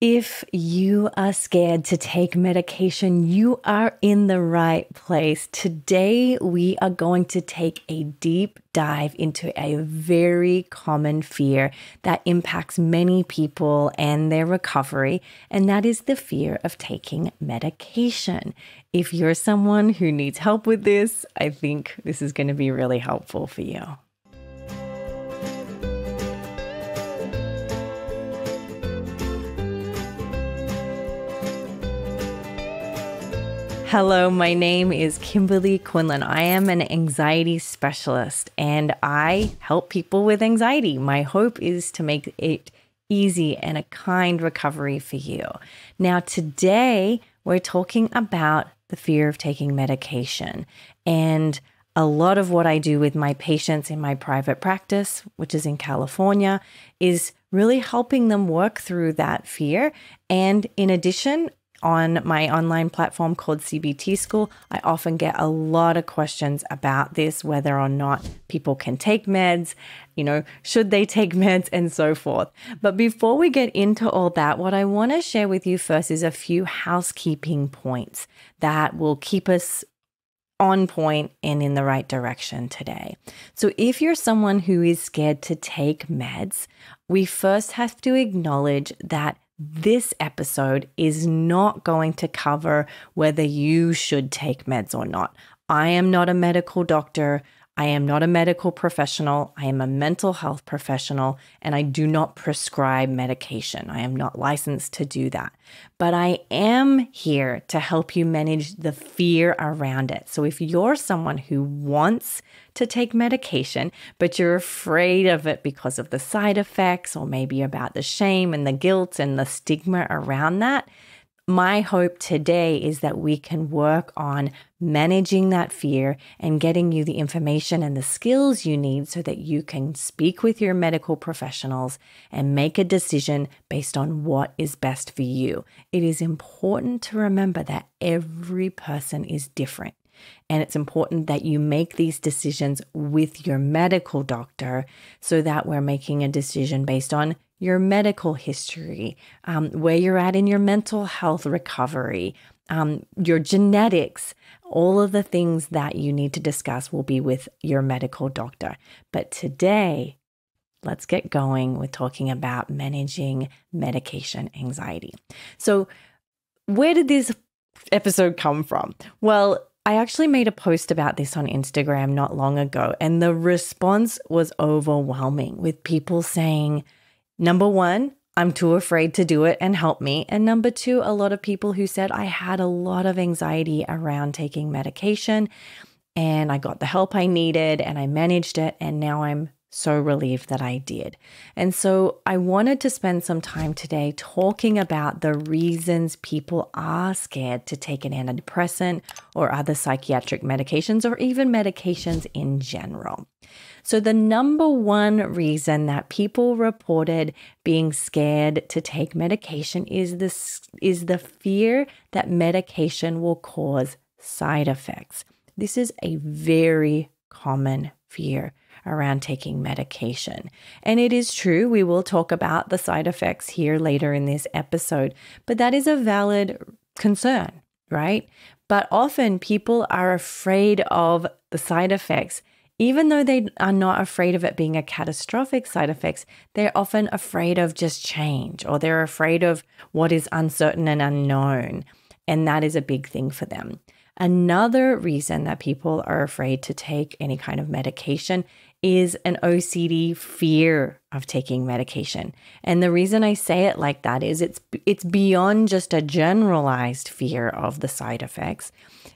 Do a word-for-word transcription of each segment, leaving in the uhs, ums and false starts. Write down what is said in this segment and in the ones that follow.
If you are scared to take medication, you are in the right place. Today, we are going to take a deep dive into a very common fear that impacts many people and their recovery, and that is the fear of taking medication. If you're someone who needs help with this, I think this is going to be really helpful for you. Hello, my name is Kimberly Quinlan. I am an anxiety specialist and I help people with anxiety. My hope is to make it easy and a kind recovery for you. Now, today we're talking about the fear of taking medication, and a lot of what I do with my patients in my private practice, which is in California, is really helping them work through that fear. And in addition, on my online platform called C B T School, I often get a lot of questions about this, whether or not people can take meds, you know, should they take meds and so forth. But before we get into all that, what I want to share with you first is a few housekeeping points that will keep us on point and in the right direction today. So if you're someone who is scared to take meds, we first have to acknowledge that this episode is not going to cover whether you should take meds or not. I am not a medical doctor. I am not a medical professional. I am a mental health professional, and I do not prescribe medication. I am not licensed to do that. But I am here to help you manage the fear around it. So if you're someone who wants to take medication, but you're afraid of it because of the side effects, or maybe about the shame and the guilt and the stigma around that, my hope today is that we can work on managing that fear and getting you the information and the skills you need so that you can speak with your medical professionals and make a decision based on what is best for you. It is important to remember that every person is different. And it's important that you make these decisions with your medical doctor so that we're making a decision based on your medical history, um, where you're at in your mental health recovery, um, your genetics. All of the things that you need to discuss will be with your medical doctor. But today, let's get going with talking about managing medication anxiety. So where did this episode come from? Well, I actually made a post about this on Instagram not long ago, and the response was overwhelming, with people saying, number one, I'm too afraid to do it and help me. And number two, a lot of people who said, I had a lot of anxiety around taking medication and I got the help I needed and I managed it, and now I'm so relieved that I did. And so I wanted to spend some time today talking about the reasons people are scared to take an antidepressant or other psychiatric medications, or even medications in general. So the number one reason that people reported being scared to take medication is this is the fear that medication will cause side effects. This is a very common fear around taking medication. And it is true, we will talk about the side effects here later in this episode, but that is a valid concern, right? But often people are afraid of the side effects, even though they are not afraid of it being a catastrophic side effects. They're often afraid of just change, or they're afraid of what is uncertain and unknown. And that is a big thing for them. Another reason that people are afraid to take any kind of medication is an O C D fear of taking medication. And the reason I say it like that is it's it's beyond just a generalized fear of the side effects.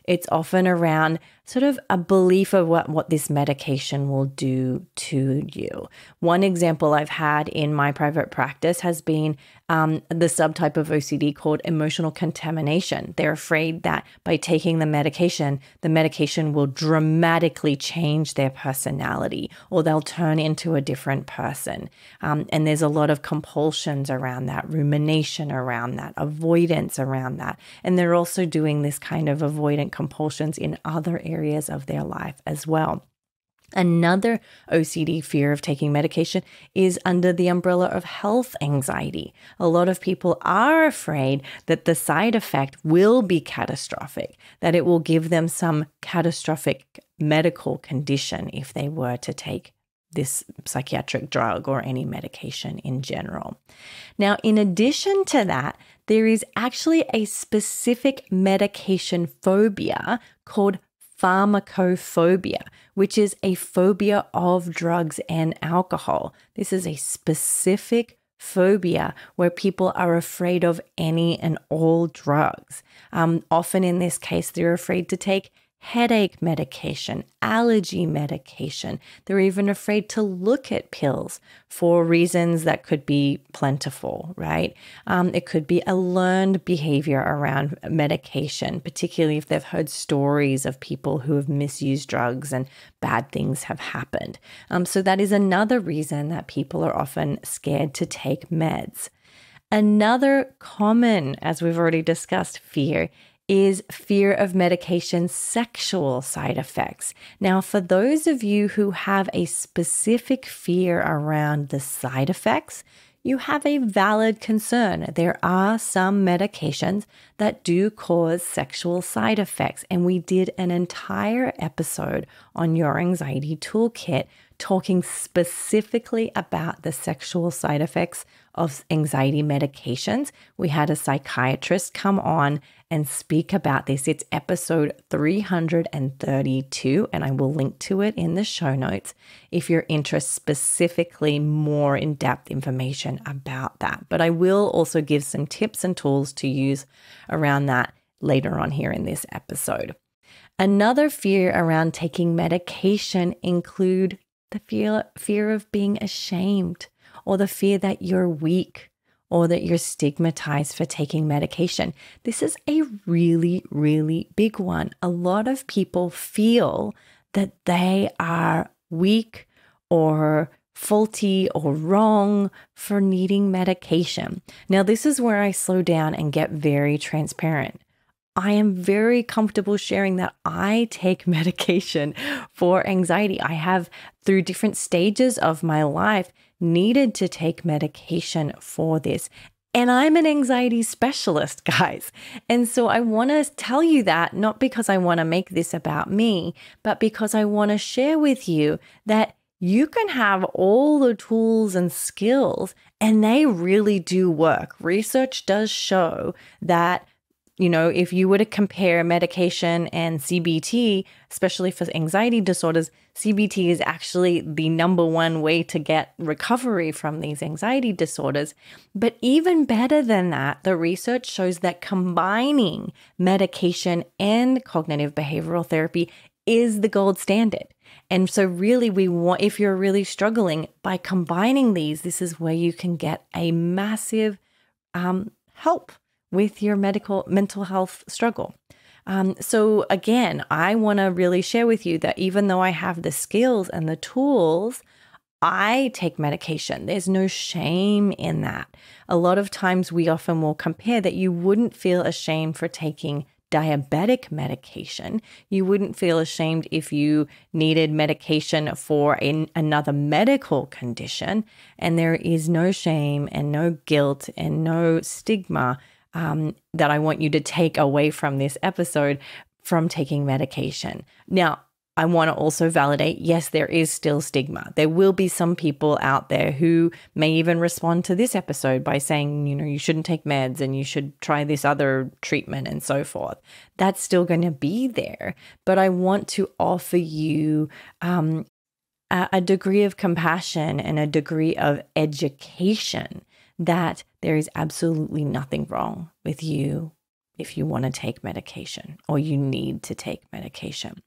It's often around sort of a belief of what, what this medication will do to you. One example I've had in my private practice has been um, the subtype of O C D called emotional contamination. They're afraid that by taking the medication, the medication will dramatically change their personality, or they'll turn into a different person. Um, and there's a lot of compulsions around that, rumination around that, avoidance around that. And they're also doing this kind of avoidant compulsions in other areas of their life as well. Another O C D fear of taking medication is under the umbrella of health anxiety. A lot of people are afraid that the side effect will be catastrophic, that it will give them some catastrophic medical condition if they were to take this psychiatric drug or any medication in general. Now, in addition to that, there is actually a specific medication phobia called pharmacophobia, which is a phobia of drugs and alcohol. This is a specific phobia where people are afraid of any and all drugs. Um, often in this case, they're afraid to take headache medication, allergy medication. They're even afraid to look at pills for reasons that could be plentiful, right? Um, it could be a learned behavior around medication, particularly if they've heard stories of people who have misused drugs and bad things have happened. Um, so that is another reason that people are often scared to take meds. Another common, as we've already discussed, fear is fear of medication's sexual side effects. Now, for those of you who have a specific fear around the side effects, you have a valid concern. There are some medications that do cause sexual side effects, and we did an entire episode on Your Anxiety Toolkit talking specifically about the sexual side effects of anxiety medications. We had a psychiatrist come on and speak about this. It's episode three hundred thirty-two, and I will link to it in the show notes if you're interested specifically more in-depth information about that. But I will also give some tips and tools to use around that later on here in this episode. Another fear around taking medication include the fear, fear of being ashamed, or the fear that you're weak, or that you're stigmatized for taking medication. This is a really, really big one. A lot of people feel that they are weak or faulty or wrong for needing medication. Now, this is where I slow down and get very transparent. I am very comfortable sharing that I take medication for anxiety. I have, through different stages of my life, needed to take medication for this. And I'm an anxiety specialist, guys. And so I want to tell you that, not because I want to make this about me, but because I want to share with you that you can have all the tools and skills, and they really do work. Research does show that, you know, if you were to compare medication and C B T, especially for anxiety disorders, C B T is actually the number one way to get recovery from these anxiety disorders. But even better than that, the research shows that combining medication and cognitive behavioral therapy is the gold standard. And so really we want, if you're really struggling, by combining these, this is where you can get a massive um, help with your medical mental health struggle. Um, so again, I want to really share with you that even though I have the skills and the tools, I take medication. There's no shame in that. A lot of times we often will compare that you wouldn't feel ashamed for taking diabetic medication. You wouldn't feel ashamed if you needed medication for an, another medical condition. And there is no shame and no guilt and no stigma Um, that I want you to take away from this episode from taking medication. Now, I want to also validate, yes, there is still stigma. There will be some people out there who may even respond to this episode by saying, you know, you shouldn't take meds and you should try this other treatment and so forth. That's still going to be there. But I want to offer you um, a, a degree of compassion and a degree of education that there is absolutely nothing wrong with you if you want to take medication or you need to take medication.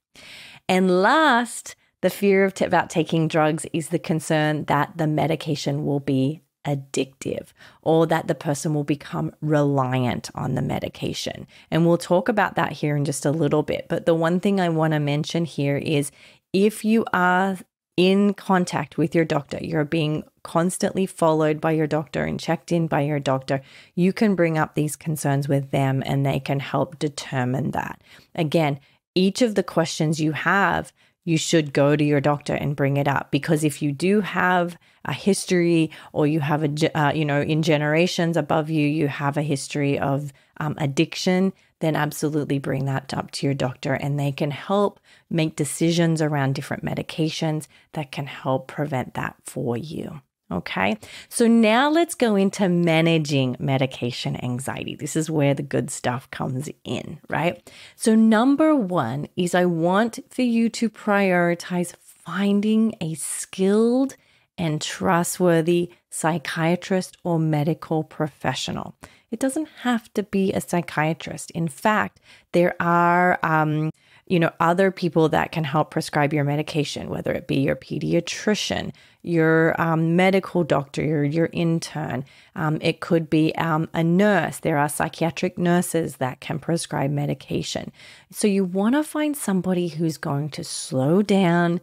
And last, the fear of t about taking drugs is the concern that the medication will be addictive or that the person will become reliant on the medication. And we'll talk about that here in just a little bit. But the one thing I want to mention here is if you are in contact with your doctor, you're being constantly followed by your doctor and checked in by your doctor, you can bring up these concerns with them and they can help determine that. Again, each of the questions you have, you should go to your doctor and bring it up. Because if you do have a history, or you have a, uh, you know, in generations above you, you have a history of um, addiction, then absolutely bring that up to your doctor, and they can help make decisions around different medications that can help prevent that for you. Okay, so now let's go into managing medication anxiety. This is where the good stuff comes in, right? So number one is I want for you to prioritize finding a skilled and trustworthy psychiatrist or medical professional. It doesn't have to be a psychiatrist. In fact, there are um, you know, other people that can help prescribe your medication, whether it be your pediatrician, your um, medical doctor, your, your intern. Um, it could be um, a nurse. There are psychiatric nurses that can prescribe medication. So you want to find somebody who's going to slow down,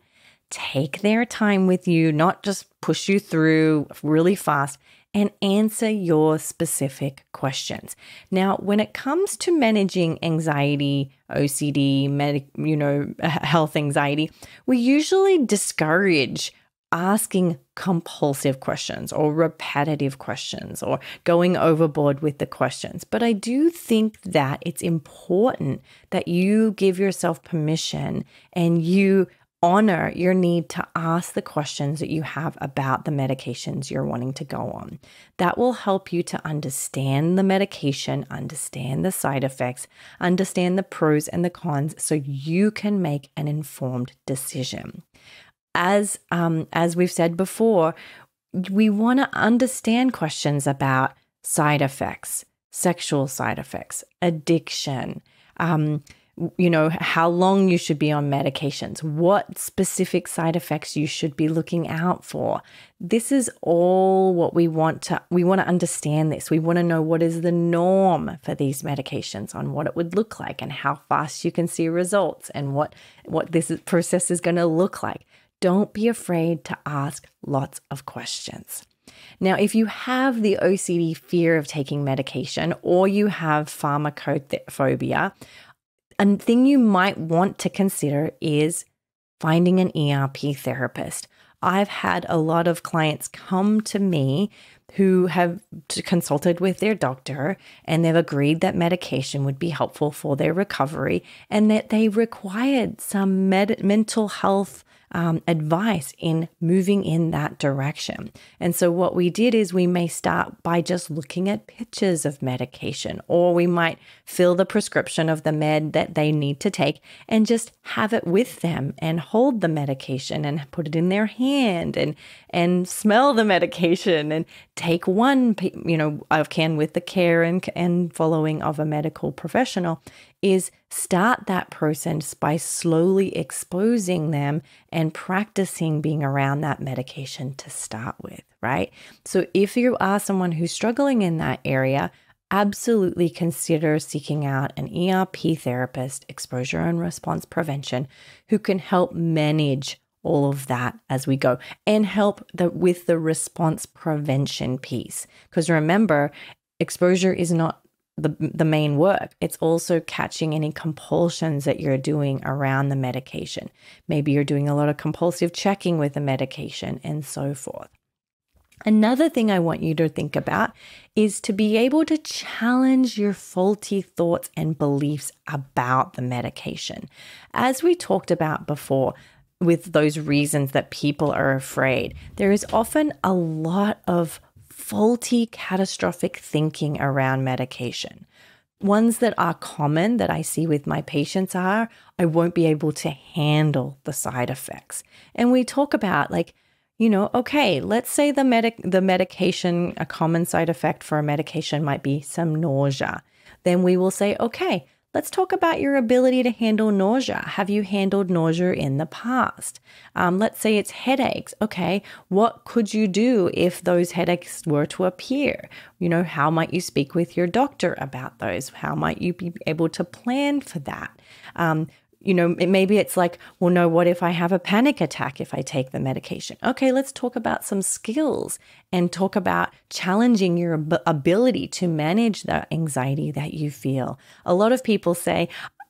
take their time with you, not just push you through really fast, and answer your specific questions. Now, when it comes to managing anxiety, O C D, med you know, health anxiety, we usually discourage asking compulsive questions or repetitive questions or going overboard with the questions. But I do think that it's important that you give yourself permission and you honor your need to ask the questions that you have about the medications you're wanting to go on. That will help you to understand the medication, understand the side effects, understand the pros and the cons, so you can make an informed decision. As, um, as we've said before, we want to understand questions about side effects, sexual side effects, addiction, um, you know, how long you should be on medications, what specific side effects you should be looking out for. This is all what we want to, we want to understand this. We want to know what is the norm for these medications, on what it would look like and how fast you can see results and what, what this process is going to look like. Don't be afraid to ask lots of questions. Now, if you have the O C D fear of taking medication, or you have pharmacophobia, a thing you might want to consider is finding an E R P therapist. I've had a lot of clients come to me who have consulted with their doctor, and they've agreed that medication would be helpful for their recovery, and that they required some med mental health Um, advice in moving in that direction. And so what we did is we may start by just looking at pictures of medication, or we might fill the prescription of the med that they need to take and just have it with them and hold the medication and put it in their hand and and smell the medication and take one, you know, I can with the care and, and following of a medical professional, is start that process by slowly exposing them and practicing being around that medication to start with, right? So if you are someone who's struggling in that area, absolutely consider seeking out an E R P therapist, exposure and response prevention, who can help manage all of that as we go and help the, with the response prevention piece. Because remember, exposure is not The, the main work. It's also catching any compulsions that you're doing around the medication. Maybe you're doing a lot of compulsive checking with the medication and so forth. Another thing I want you to think about is to be able to challenge your faulty thoughts and beliefs about the medication. As we talked about before, with those reasons that people are afraid, there is often a lot of faulty, catastrophic thinking around medication. Ones that are common that I see with my patients are, I won't be able to handle the side effects. And we talk about, like, you know, okay, let's say the medic the medication, a common side effect for a medication might be some nausea. Then we will say, okay, let's talk about your ability to handle nausea. Have you handled nausea in the past? Um, let's say it's headaches. Okay, what could you do if those headaches were to appear? You know, how might you speak with your doctor about those? How might you be able to plan for that? Um, you know, it, maybe it's like, well, no, what if I have a panic attack if I take the medication? Okay, let's talk about some skills and talk about challenging your ab- ability to manage the anxiety that you feel. A lot of people say,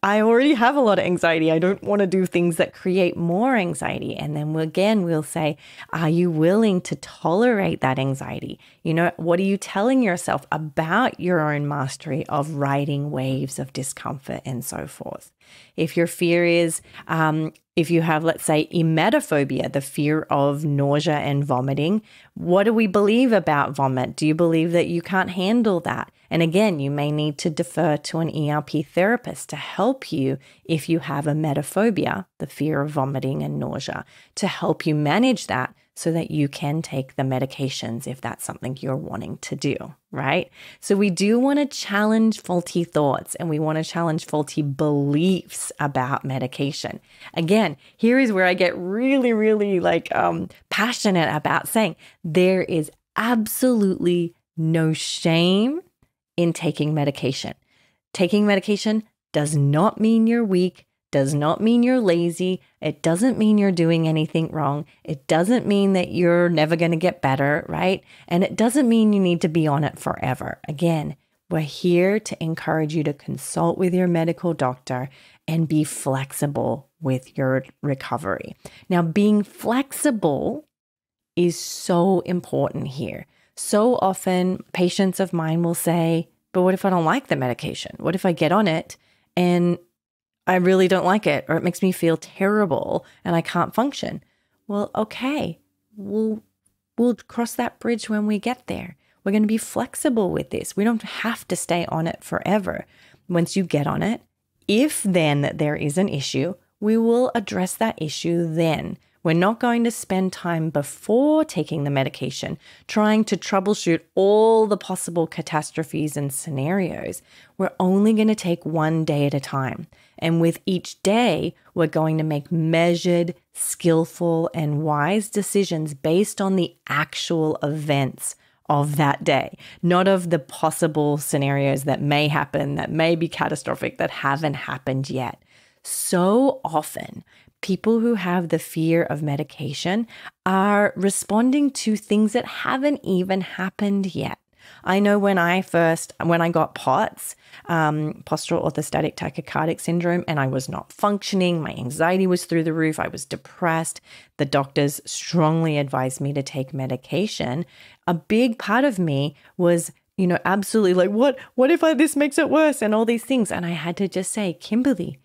I already have a lot of anxiety. I don't want to do things that create more anxiety. And then we'll, again, we'll say, are you willing to tolerate that anxiety? You know, what are you telling yourself about your own mastery of riding waves of discomfort and so forth? If your fear is, um, if you have, let's say, emetophobia, the fear of nausea and vomiting, what do we believe about vomit? Do you believe that you can't handle that? And again, you may need to defer to an E R P therapist to help you if you have emetophobia, the fear of vomiting and nausea, to help you manage that so that you can take the medications if that's something you're wanting to do, right? So we do want to challenge faulty thoughts, and we want to challenge faulty beliefs about medication. Again, here is where I get really, really like um, passionate about saying there is absolutely no shame in taking medication. Taking medication does not mean you're weak, does not mean you're lazy. It doesn't mean you're doing anything wrong. It doesn't mean that you're never going to get better, right? And it doesn't mean you need to be on it forever. Again, we're here to encourage you to consult with your medical doctor and be flexible with your recovery. Now, being flexible is so important here. So often patients of mine will say, but what if I don't like the medication? What if I get on it and I really don't like it, or it makes me feel terrible and I can't function? Well, okay, we'll, we'll cross that bridge when we get there. We're going to be flexible with this. We don't have to stay on it forever. Once you get on it, if then there is an issue, we will address that issue then. We're not going to spend time before taking the medication trying to troubleshoot all the possible catastrophes and scenarios. We're only going to take one day at a time. And with each day, we're going to make measured, skillful, and wise decisions based on the actual events of that day, not of the possible scenarios that may happen, that may be catastrophic, that haven't happened yet. So often, people who have the fear of medication are responding to things that haven't even happened yet. I know when I first, when I got P O T S, um, postural orthostatic tachycardic syndrome, and I was not functioning, my anxiety was through the roof, I was depressed, the doctors strongly advised me to take medication. A big part of me was, you know, absolutely like, what, what if I, this makes it worse and all these things? And I had to just say, Kimberly,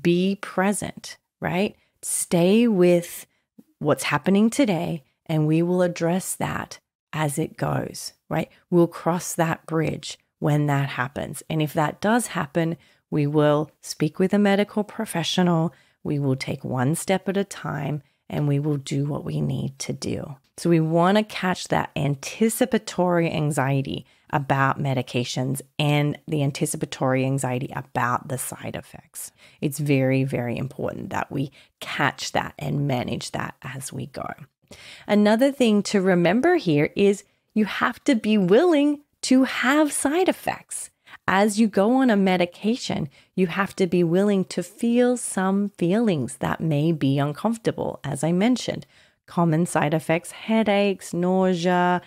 be present, right? Stay with what's happening today, and we will address that as it goes, right? We'll cross that bridge when that happens. And if that does happen, we will speak with a medical professional. We will take one step at a time, and we will do what we need to do. So we want to catch that anticipatory anxiety about medications and the anticipatory anxiety about the side effects. It's very, very important that we catch that and manage that as we go. Another thing to remember here is you have to be willing to have side effects. As you go on a medication, you have to be willing to feel some feelings that may be uncomfortable. As I mentioned, common side effects, headaches, nausea,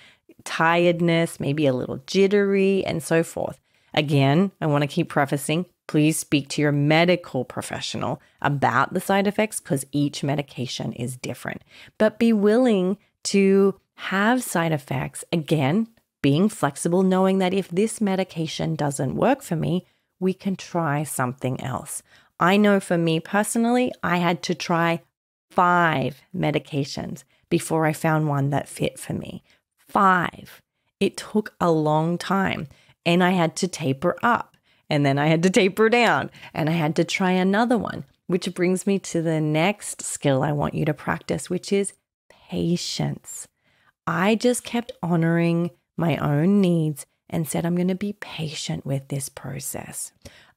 tiredness, maybe a little jittery, and so forth. Again, I want to keep prefacing, please speak to your medical professional about the side effects because each medication is different. But be willing to have side effects. Again, being flexible, knowing that if this medication doesn't work for me, we can try something else. I know for me personally, I had to try five medications before I found one that fit for me. Five. It took a long time, and I had to taper up, and then I had to taper down, and I had to try another one, which brings me to the next skill I want you to practice, which is patience. I just kept honoring my own needs and said, I'm going to be patient with this process.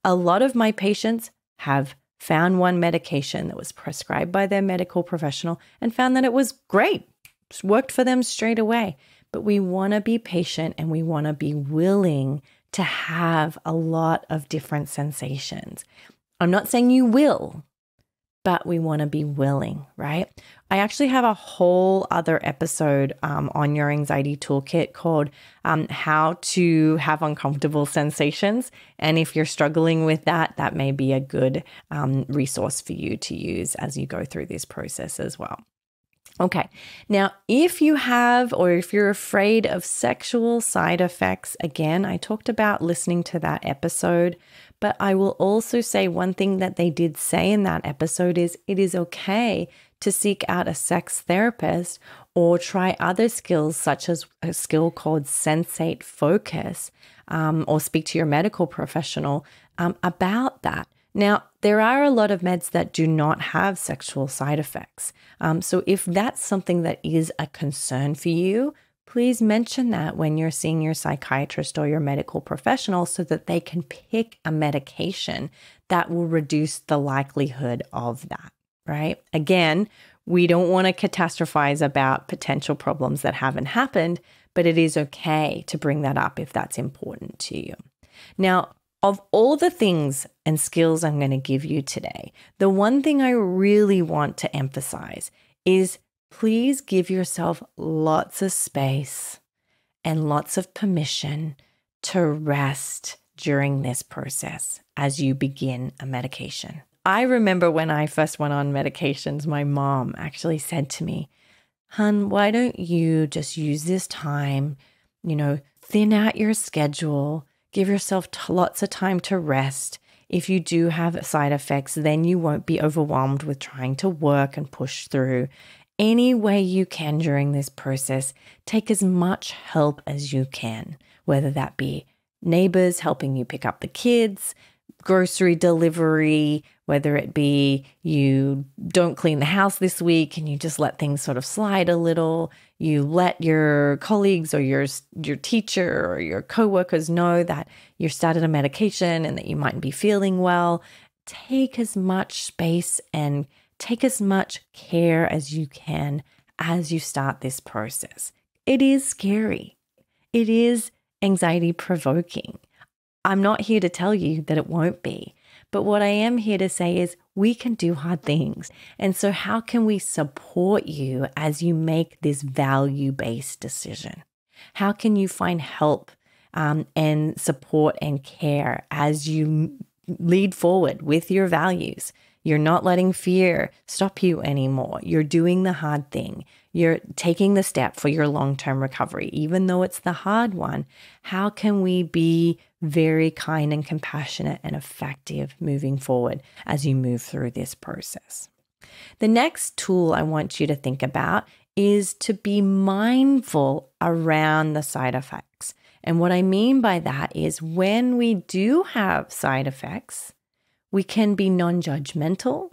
A lot of my patients have found one medication that was prescribed by their medical professional and found that it was great. It worked for them straight away. But we want to be patient, and we want to be willing to have a lot of different sensations. I'm not saying you will, but we want to be willing, right? I actually have a whole other episode um, on Your Anxiety Toolkit called um, How to Have Uncomfortable Sensations. And if you're struggling with that, that may be a good um, resource for you to use as you go through this process as well. Okay, now if you have or if you're afraid of sexual side effects, again, I talked about listening to that episode, but I will also say one thing that they did say in that episode is it is okay to seek out a sex therapist or try other skills such as a skill called sensate focus um, or speak to your medical professional um, about that. Now, there are a lot of meds that do not have sexual side effects. Um, so if that's something that is a concern for you, please mention that when you're seeing your psychiatrist or your medical professional so that they can pick a medication that will reduce the likelihood of that, right? Again, we don't want to catastrophize about potential problems that haven't happened, but it is okay to bring that up if that's important to you. Now, of all the things and skills I'm going to give you today, the one thing I really want to emphasize is please give yourself lots of space and lots of permission to rest during this process as you begin a medication. I remember when I first went on medications, my mom actually said to me, "Hun, why don't you just use this time, you know, thin out your schedule. Give yourself lots of time to rest. If you do have side effects, then you won't be overwhelmed with trying to work and push through. Any way you can during this process, take as much help as you can, whether that be neighbors helping you pick up the kids, grocery delivery, whether it be you don't clean the house this week and you just let things sort of slide a little, you let your colleagues or your your teacher or your coworkers know that you started a medication and that you mightn't be feeling well. Take as much space and take as much care as you can as you start this process. It is scary. It is anxiety provoking. I'm not here to tell you that it won't be, but what I am here to say is we can do hard things. And so how can we support you as you make this value-based decision? How can you find help um, and support and care as you lead forward with your values? You're not letting fear stop you anymore. You're doing the hard thing. You're taking the step for your long-term recovery, even though it's the hard one. How can we be very kind and compassionate and effective moving forward as you move through this process? The next tool I want you to think about is to be mindful around the side effects. And what I mean by that is when we do have side effects, we can be non-judgmental,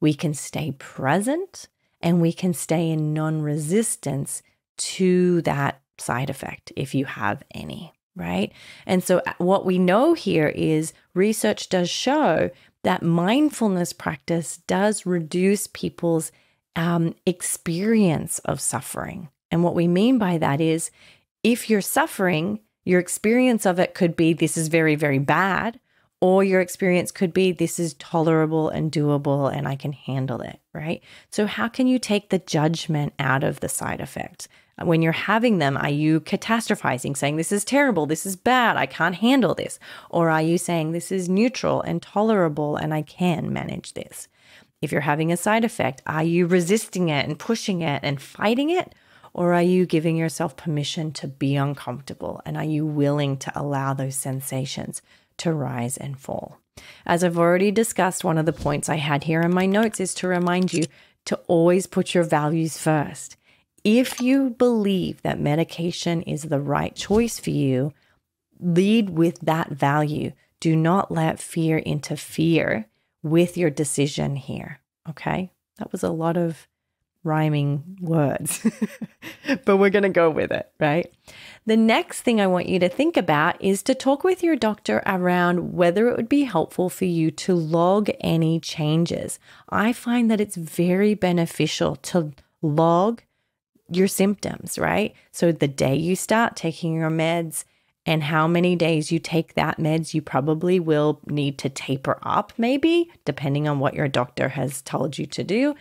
we can stay present, and we can stay in non-resistance to that side effect if you have any, right? And so what we know here is research does show that mindfulness practice does reduce people's um, experience of suffering. And what we mean by that is if you're suffering, your experience of it could be this is very, very bad, or your experience could be this is tolerable and doable and I can handle it, right? So how can you take the judgment out of the side effect? When you're having them, are you catastrophizing, saying this is terrible, this is bad, I can't handle this? Or are you saying this is neutral and tolerable and I can manage this? If you're having a side effect, are you resisting it and pushing it and fighting it? Or are you giving yourself permission to be uncomfortable? And are you willing to allow those sensations to rise and fall? As I've already discussed, one of the points I had here in my notes is to remind you to always put your values first. If you believe that medication is the right choice for you, lead with that value. Do not let fear interfere with your decision here, okay? That was a lot of rhyming words, but we're going to go with it, right? The next thing I want you to think about is to talk with your doctor around whether it would be helpful for you to log any changes. I find that it's very beneficial to log your symptoms, right? So the day you start taking your meds, and how many days you take that meds, you probably will need to taper up maybe, depending on what your doctor has told you to do.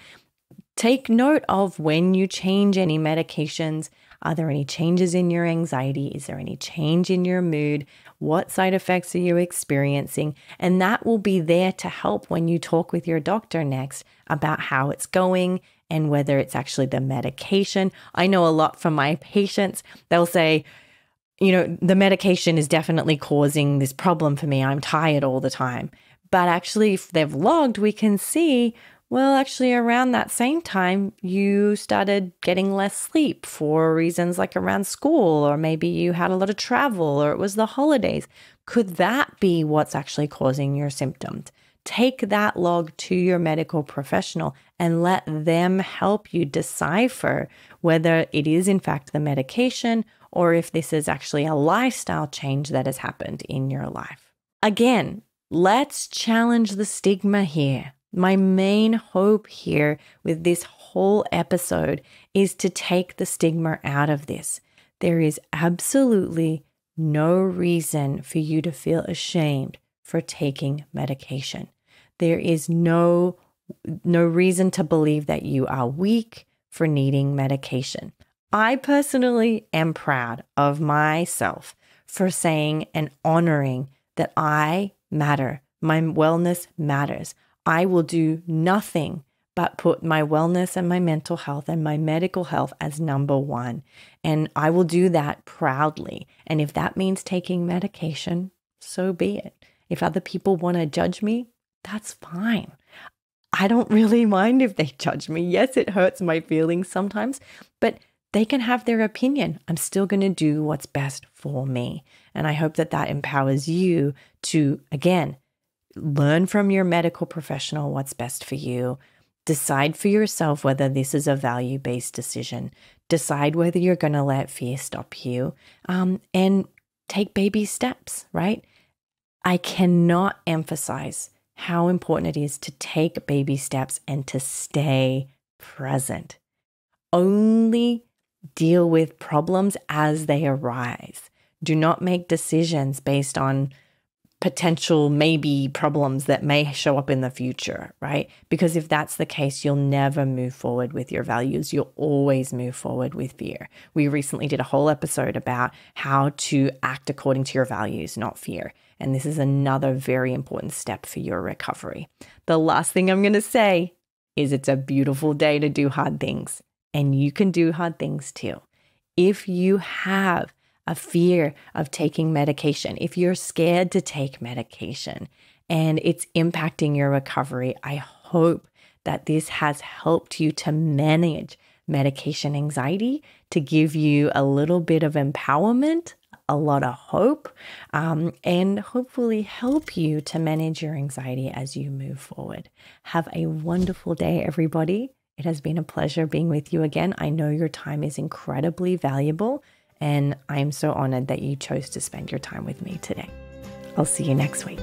Take note of when you change any medications. Are there any changes in your anxiety? Is there any change in your mood? What side effects are you experiencing? And that will be there to help when you talk with your doctor next about how it's going and whether it's actually the medication. I know a lot from my patients, they'll say, you know, the medication is definitely causing this problem for me. I'm tired all the time. But actually, if they've logged, we can see, well, actually around that same time, you started getting less sleep for reasons like around school, or maybe you had a lot of travel, or it was the holidays. Could that be what's actually causing your symptoms? Take that log to your medical professional and let them help you decipher whether it is in fact the medication or if this is actually a lifestyle change that has happened in your life. Again, let's challenge the stigma here. My main hope here with this whole episode is to take the stigma out of this. There is absolutely no reason for you to feel ashamed for taking medication. There is no, no reason to believe that you are weak for needing medication. I personally am proud of myself for saying and honoring that I matter. My wellness matters. I will do nothing but put my wellness and my mental health and my medical health as number one. And I will do that proudly. And if that means taking medication, so be it. If other people want to judge me, that's fine. I don't really mind if they judge me. Yes, it hurts my feelings sometimes, but they can have their opinion. I'm still going to do what's best for me. And I hope that that empowers you to, again, learn from your medical professional what's best for you. Decide for yourself whether this is a value-based decision. Decide whether you're going to let fear stop you, um, and take baby steps, right? I cannot emphasize how important it is to take baby steps and to stay present. Only deal with problems as they arise. Do not make decisions based on potential maybe problems that may show up in the future, right? Because if that's the case, you'll never move forward with your values. You'll always move forward with fear. We recently did a whole episode about how to act according to your values, not fear. And this is another very important step for your recovery. The last thing I'm going to say is it's a beautiful day to do hard things, and you can do hard things too. If you have a fear of taking medication, if you're scared to take medication and it's impacting your recovery, I hope that this has helped you to manage medication anxiety, to give you a little bit of empowerment, a lot of hope, um, and hopefully help you to manage your anxiety as you move forward. Have a wonderful day, everybody. It has been a pleasure being with you again. I know your time is incredibly valuable, and I'm so honored that you chose to spend your time with me today. I'll see you next week.